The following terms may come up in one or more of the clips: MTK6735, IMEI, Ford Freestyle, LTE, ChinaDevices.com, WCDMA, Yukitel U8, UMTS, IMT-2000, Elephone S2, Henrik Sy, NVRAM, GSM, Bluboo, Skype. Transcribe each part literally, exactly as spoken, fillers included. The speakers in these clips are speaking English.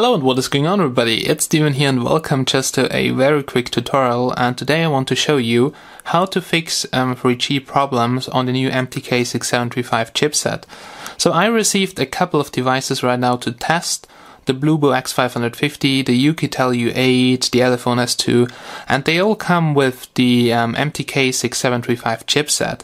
Hello and what is going on everybody, it's Steven here and welcome just to a very quick tutorial, and today I want to show you how to fix um, three G problems on the new M T K six seven three five chipset. So I received a couple of devices right now to test: the Bluboo X five fifty, the Yukitel U eight, the Elephone S two, and they all come with the um, M T K six seven three five chipset.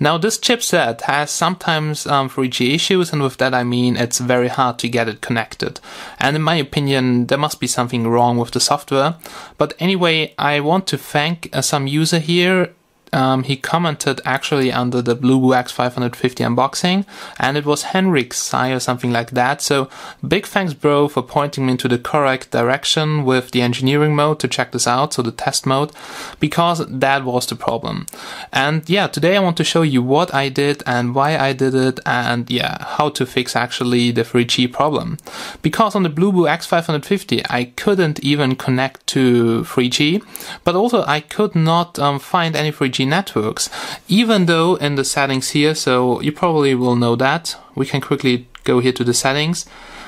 Now this chipset has sometimes um, three G issues, and with that I mean it's very hard to get it connected. And in my opinion there must be something wrong with the software. But anyway, I want to thank uh, some user here. Um, he commented actually under the Bluboo X five fifty unboxing, and it was Henrik Sy or something like that. So big thanks bro for pointing me into the correct direction with the engineering mode to check this out, so the test mode, because that was the problem. And yeah, today I want to show you what I did and why I did it, and yeah, how to fix actually the three G problem. Because on the Bluboo X five fifty I couldn't even connect to three G, but also I could not um, find any three G networks, even though in the settings here, so you probably will know that. We can quickly go here to the settings.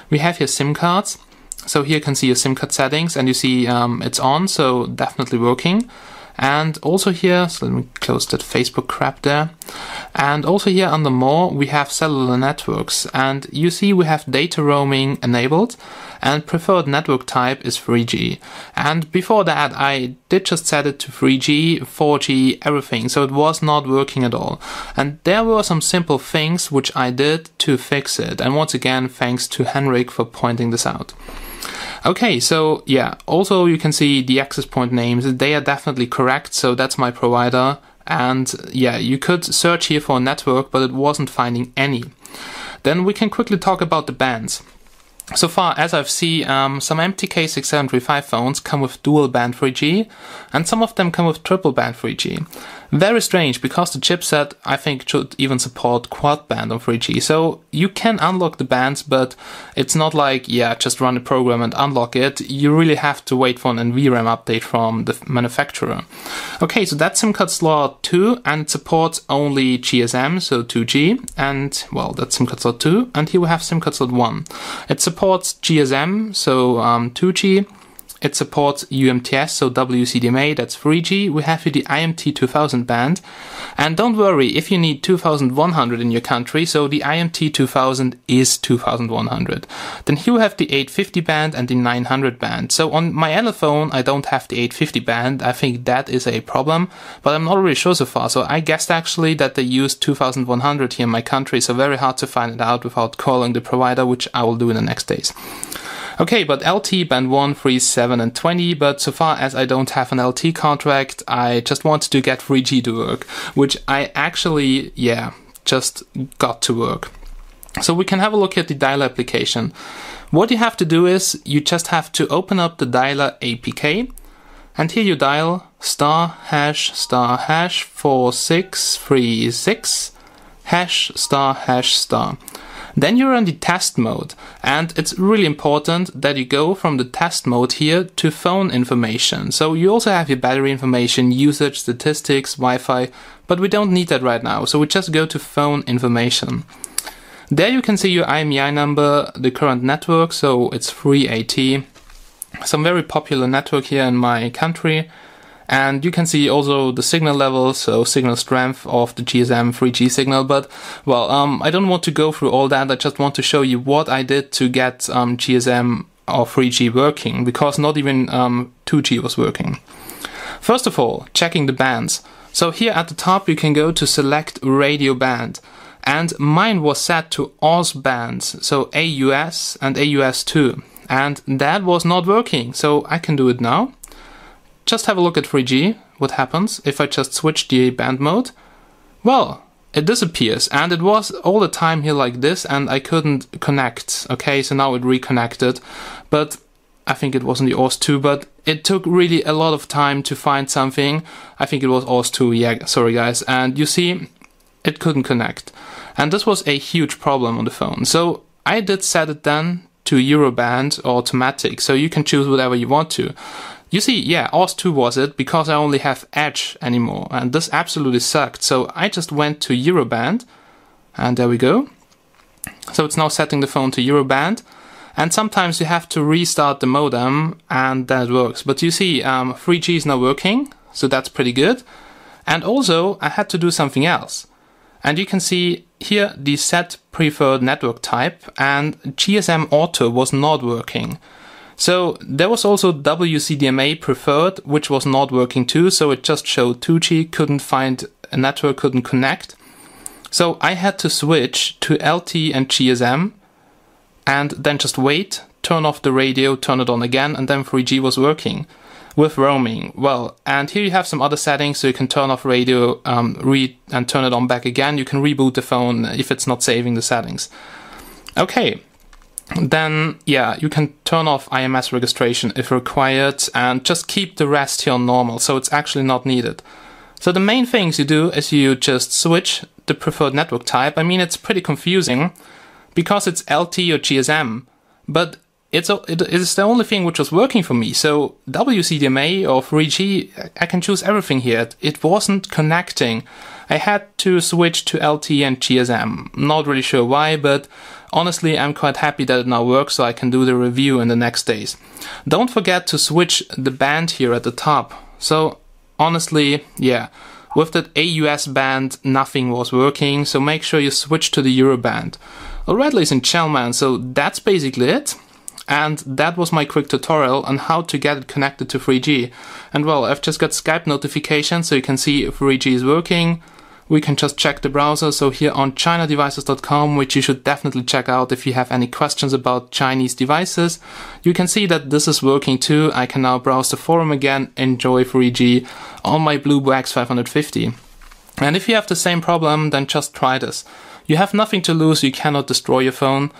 We have here SIM cards, so here you can see your SIM card settings, and you see um, it's on, so definitely working. And also here, so let me close that Facebook crap there. And also here under more, we have cellular networks, and you see we have data roaming enabled, and preferred network type is three G. And before that, I did just set it to three G, four G, everything, so it was not working at all. And there were some simple things which I did to fix it. And once again, thanks to Henrik for pointing this out. Okay, so yeah, also you can see the access point names, they are definitely correct, so that's my provider, and yeah, you could search here for a network, but it wasn't finding any. Then we can quickly talk about the bands. So far as I've seen, um, some M T K six seven three five phones come with dual band three G, and some of them come with triple band three G. Very strange, because the chipset I think should even support quad band on three G, so you can unlock the bands, but it's not like, yeah, just run a program and unlock it. You really have to wait for an N V RAM update from the manufacturer. Okay, so that's SIM card slot two, and it supports only G S M, so two G, and well, that's SIM card slot two, and here we have SIM card slot one. It supports G S M, so um, two G, it supports U M T S, so W C D M A, that's three G, we have here the I M T two thousand band, and don't worry if you need two thousand one hundred in your country, so the I M T two thousand is two thousand one hundred. Then here we have the eight fifty band and the nine hundred band. So on my Elephone I don't have the eight fifty band, I think that is a problem, but I'm not really sure so far, so I guessed actually that they used two thousand one hundred here in my country, so very hard to find it out without calling the provider, which I will do in the next days. Okay, but L T, band one, three, seven and twenty, but so far as I don't have an L T contract, I just wanted to get three G to work, which I actually, yeah, just got to work. So we can have a look at the dialer application. What you have to do is, you just have to open up the dialer A P K, and here you dial star hash star hash four six three six hash star hash star. Then you're in the test mode, and it's really important that you go from the test mode here to phone information. So you also have your battery information, usage, statistics, Wi-Fi, but we don't need that right now, so we just go to phone information. There you can see your I M E I number, the current network, so it's three A T, some very popular network here in my country. And you can see also the signal level, so signal strength of the G S M three G signal, but well, um, I don't want to go through all that, I just want to show you what I did to get um, G S M or three G working, because not even um, two G was working. First of all, checking the bands. So here at the top you can go to select radio band, and mine was set to A U S bands, so A U S and A U S two, and that was not working, so I can do it now. Just have a look at three G, what happens if I just switch the band mode. Well, it disappears, and it was all the time here like this, and I couldn't connect. Okay, so now it reconnected, but I think it wasn't the A U S two, but it took really a lot of time to find something. I think it was A U S two, yeah, sorry guys, and you see, it couldn't connect. And this was a huge problem on the phone, so I did set it then to Euroband or automatic, so you can choose whatever you want to. You see, yeah, A U S two was it, because I only have Edge anymore, and this absolutely sucked, so I just went to Euroband, and there we go. So it's now setting the phone to Euroband, And sometimes you have to restart the modem and then it works. But you see, um, three G is now working, so that's pretty good. And also, I had to do something else. And you can see here the set preferred network type, and G S M Auto was not working. So there was also W C D M A preferred, which was not working too, so it just showed two G, couldn't find a network, couldn't connect. So I had to switch to L T E and G S M, and then just wait, turn off the radio, turn it on again, and then three G was working with roaming. Well, and here you have some other settings, so you can turn off radio, um, read and turn it on back again. You can reboot the phone if it's not saving the settings. Okay. Then, yeah, you can turn off I M S registration if required and just keep the rest here on normal, so it's actually not needed. So the main things you do is you just switch the preferred network type. I mean, it's pretty confusing because it's L T E or G S M, but it's it is the only thing which was working for me. So W C D M A or three G, I can choose everything here. It wasn't connecting. I had to switch to L T E and G S M. Not really sure why, but honestly, I'm quite happy that it now works, so I can do the review in the next days. Don't forget to switch the band here at the top. So honestly, yeah, with that A U S band, nothing was working, so make sure you switch to the Euro band. Alright, ladies and gentlemen, so that's basically it. And that was my quick tutorial on how to get it connected to three G. And well, I've just got Skype notifications, so you can see if three G is working. We can just check the browser, so here on China Devices dot com, which you should definitely check out if you have any questions about Chinese devices, you can see that this is working too. I can now browse the forum again, enjoy three G on my Bluboo X five fifty. And if you have the same problem, then just try this. You have nothing to lose, you cannot destroy your phone.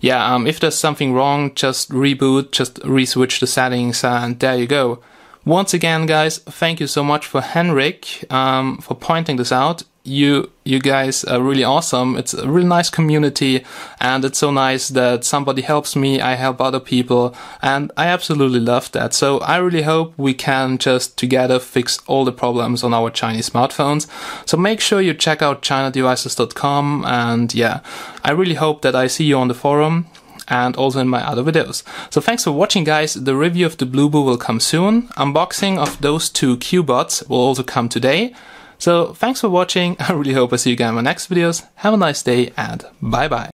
Yeah, um, if there's something wrong, just reboot, just re-switch the settings, and there you go. Once again, guys, thank you so much for Henrik um, for pointing this out. You you guys are really awesome. It's a really nice community, and it's so nice that somebody helps me, I help other people, and I absolutely love that. So I really hope we can just together fix all the problems on our Chinese smartphones. So make sure you check out China Devices dot com, and yeah, I really hope that I see you on the forum and also in my other videos. So thanks for watching, guys. The review of the Bluboo will come soon. Unboxing of those two Q bots will also come today. So thanks for watching. I really hope I see you again in my next videos. Have a nice day and bye bye.